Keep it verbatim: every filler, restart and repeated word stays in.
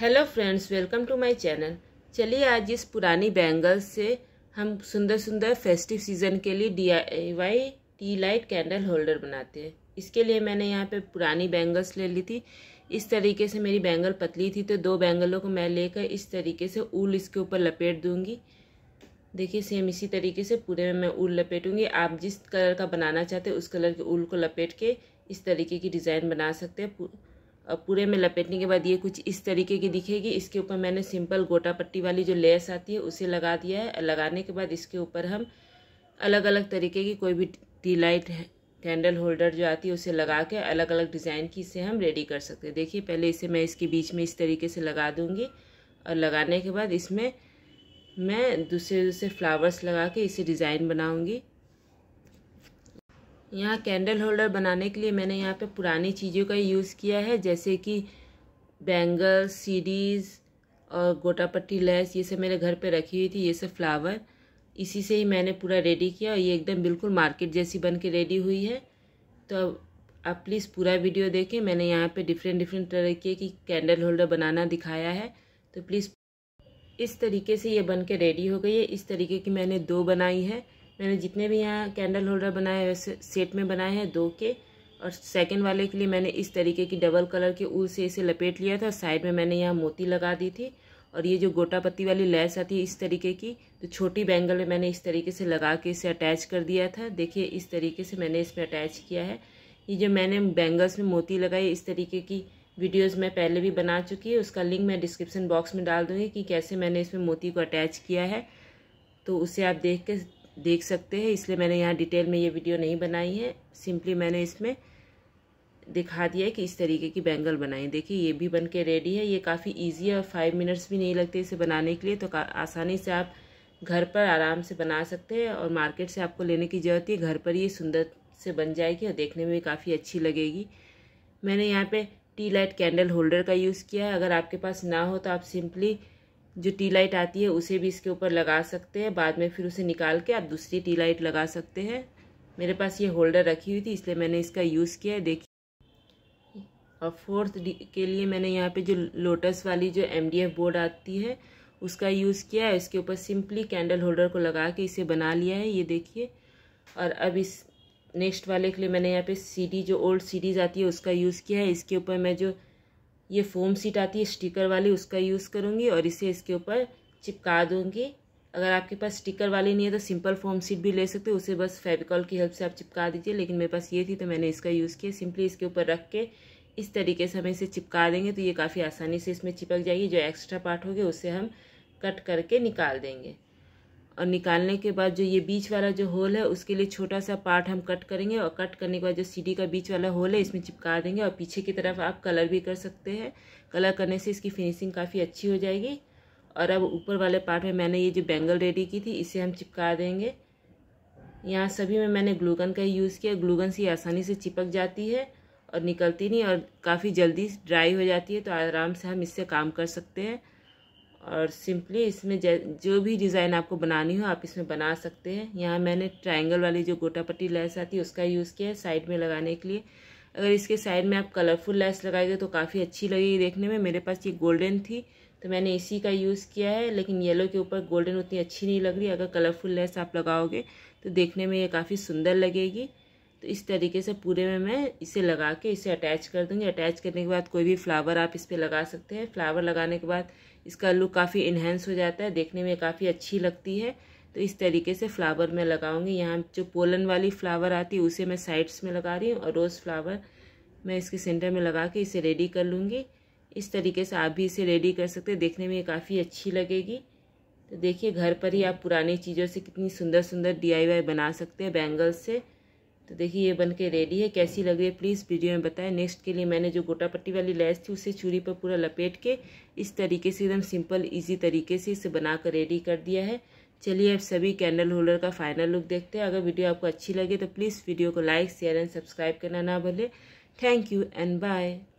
Hello friends, welcome to my channel. चलिए आज इस पुरानी बैंगल्स से हम सुंदर सुंदर फेस्टिव सीज़न के लिए D I Y tea light candle holder बनाते हैं। इसके लिए मैंने यहाँ पे पुरानी बैंगल्स ले ली थी। इस तरीके से मेरी बैंगल पतली थी तो दो बैंगलों को मैं लेकर इस तरीके से ऊल इसके ऊपर लपेट दूँगी। देखिए सेम इसी तरीके से पूरे में मैं ऊल लपेटूँगी। आप जिस कलर का बनाना चाहते हैं उस कलर के ऊल को लपेट के इस तरीके की डिज़ाइन बना सकते हैं। और पूरे में लपेटने के बाद ये कुछ इस तरीके की दिखेगी। इसके ऊपर मैंने सिंपल गोटा पट्टी वाली जो लेस आती है उसे लगा दिया है। लगाने के बाद इसके ऊपर हम अलग अलग तरीके की कोई भी टी लाइट कैंडल होल्डर जो आती है उसे लगा के अलग अलग डिज़ाइन की इसे हम रेडी कर सकते हैं। देखिए पहले इसे मैं इसके बीच में इस तरीके से लगा दूँगी और लगाने के बाद इसमें मैं दूसरे दूसरे फ्लावर्स लगा के इसे डिज़ाइन बनाऊँगी। यहाँ कैंडल होल्डर बनाने के लिए मैंने यहाँ पे पुरानी चीज़ों का यूज़ किया है, जैसे कि बैंगल्स, सीडीज़ और गोटा पट्टी लैस, ये सब मेरे घर पे रखी हुई थी। ये सब फ्लावर इसी से ही मैंने पूरा रेडी किया और ये एकदम बिल्कुल मार्केट जैसी बन के रेडी हुई है। तो आप प्लीज़ पूरा वीडियो देखें। मैंने यहाँ पे डिफरेंट डिफरेंट तरीके की कैंडल होल्डर बनाना दिखाया है, तो प्लीज़ इस तरीके से ये बन के रेडी हो गई है। इस तरीके की मैंने दो बनाई है। मैंने जितने भी यहाँ कैंडल होल्डर बनाए वैसे सेट में बनाए हैं दो के, और सेकंड वाले के लिए मैंने इस तरीके की डबल कलर के ऊल से इसे लपेट लिया था और साइड में मैंने यहाँ मोती लगा दी थी। और ये जो गोटा पत्ती वाली लैस आती है इस तरीके की, तो छोटी बैंगल में मैंने इस तरीके से लगा के इसे अटैच कर दिया था। देखिए इस तरीके से मैंने इसमें अटैच किया है। ये जो मैंने बैंगल्स में मोती लगाई इस तरीके की वीडियोज़ मैं पहले भी बना चुकी है, उसका लिंक मैं डिस्क्रिप्सन बॉक्स में डाल दूँगी कि कैसे मैंने इसमें मोती को अटैच किया है, तो उसे आप देख के देख सकते हैं। इसलिए मैंने यहाँ डिटेल में ये वीडियो नहीं बनाई है, सिंपली मैंने इसमें दिखा दिया है कि इस तरीके की बैंगल बनाई। देखिए ये भी बन के रेडी है। ये काफ़ी इजी है और फाइव मिनट्स भी नहीं लगते इसे बनाने के लिए, तो आसानी से आप घर पर आराम से बना सकते हैं और मार्केट से आपको लेने की ज़रूरत है। घर पर ये सुंदर से बन जाएगी और देखने में भी काफ़ी अच्छी लगेगी। मैंने यहाँ पर टी लाइट कैंडल होल्डर का यूज़ किया है। अगर आपके पास ना हो तो आप सिंपली जो टी लाइट आती है उसे भी इसके ऊपर लगा सकते हैं, बाद में फिर उसे निकाल के आप दूसरी टी लाइट लगा सकते हैं। मेरे पास ये होल्डर रखी हुई थी इसलिए मैंने इसका यूज़ किया है। देखिए, और फोर्थ के लिए मैंने यहाँ पे जो लोटस वाली जो एम डी एफ बोर्ड आती है उसका यूज़ किया है। इसके ऊपर सिंपली कैंडल होल्डर को लगा के इसे बना लिया है, ये देखिए। और अब इस नेक्स्ट वाले के लिए मैंने यहाँ पर सी डी जो ओल्ड सीरीज़ आती है उसका यूज़ किया है। इसके ऊपर मैं जो ये फोम सीट आती है स्टिकर वाली उसका यूज़ करूँगी और इसे इसके ऊपर चिपका दूँगी। अगर आपके पास स्टिकर वाली नहीं है तो सिंपल फोम सीट भी ले सकते हो, उसे बस फेविकॉल की हेल्प से आप चिपका दीजिए, लेकिन मेरे पास ये थी तो मैंने इसका यूज़ किया। सिंपली इसके ऊपर रख के इस तरीके से हम इसे चिपका देंगे तो ये काफ़ी आसानी से इसमें चिपक जाएगी। जो एक्स्ट्रा पार्ट होगी उसे हम कट करके निकाल देंगे। और निकालने के बाद जो ये बीच वाला जो होल है उसके लिए छोटा सा पार्ट हम कट करेंगे और कट करने के बाद जो सीडी का बीच वाला होल है इसमें चिपका देंगे। और पीछे की तरफ आप कलर भी कर सकते हैं, कलर करने से इसकी फिनिशिंग काफ़ी अच्छी हो जाएगी। और अब ऊपर वाले पार्ट में मैंने ये जो बैंगल रेडी की थी इसे हम चिपका देंगे। यहाँ सभी में मैंने ग्लूगन का यूज़ किया। ग्लूगन से आसानी से चिपक जाती है और निकलती नहीं, और काफ़ी जल्दी ड्राई हो जाती है, तो आराम से हम इससे काम कर सकते हैं। और सिंपली इसमें जो भी डिज़ाइन आपको बनानी हो आप इसमें बना सकते हैं। यहाँ मैंने ट्रायंगल वाली जो गोटा पट्टी लैस आती है उसका यूज़ किया है साइड में लगाने के लिए। अगर इसके साइड में आप कलरफुल लैस लगाएंगे तो काफ़ी अच्छी लगेगी देखने में। मेरे पास ये गोल्डन थी तो मैंने इसी का यूज़ किया है, लेकिन येलो के ऊपर गोल्डन उतनी अच्छी नहीं लग रही। अगर कलरफुल लैस आप लगाओगे तो देखने में ये काफ़ी सुंदर लगेगी। तो इस तरीके से पूरे में मैं इसे लगा के इसे अटैच कर दूँगी। अटैच करने के बाद कोई भी फ्लावर आप इस पर लगा सकते हैं। फ्लावर लगाने के बाद इसका लुक काफ़ी इन्हेंस हो जाता है, देखने में काफ़ी अच्छी लगती है। तो इस तरीके से फ्लावर मैं लगाऊंगी। यहाँ जो पोलन वाली फ्लावर आती है उसे मैं साइड्स में लगा रही हूँ और रोज़ फ्लावर मैं इसके सेंटर में लगा के इसे रेडी कर लूँगी। इस तरीके से आप भी इसे रेडी कर सकते हैं, देखने में काफ़ी अच्छी लगेगी। तो देखिए घर पर ही आप पुरानी चीज़ों से कितनी सुंदर सुंदर डी आई वाई बना सकते हैं बैंगल्स से। तो देखिए ये बन के रेडी है। कैसी लग रही है प्लीज़ वीडियो में बताएं। नेक्स्ट के लिए मैंने जो गोटा पट्टी वाली लैस थी उसे छुरी पर पूरा लपेट के इस तरीके से एकदम सिंपल इजी तरीके से इसे बना कर रेडी कर दिया है। चलिए अब सभी कैंडल होल्डर का फाइनल लुक देखते हैं। अगर वीडियो आपको अच्छी लगे तो प्लीज़ वीडियो को लाइक, शेयर एंड सब्सक्राइब करना ना भूलें। Thank you and bye.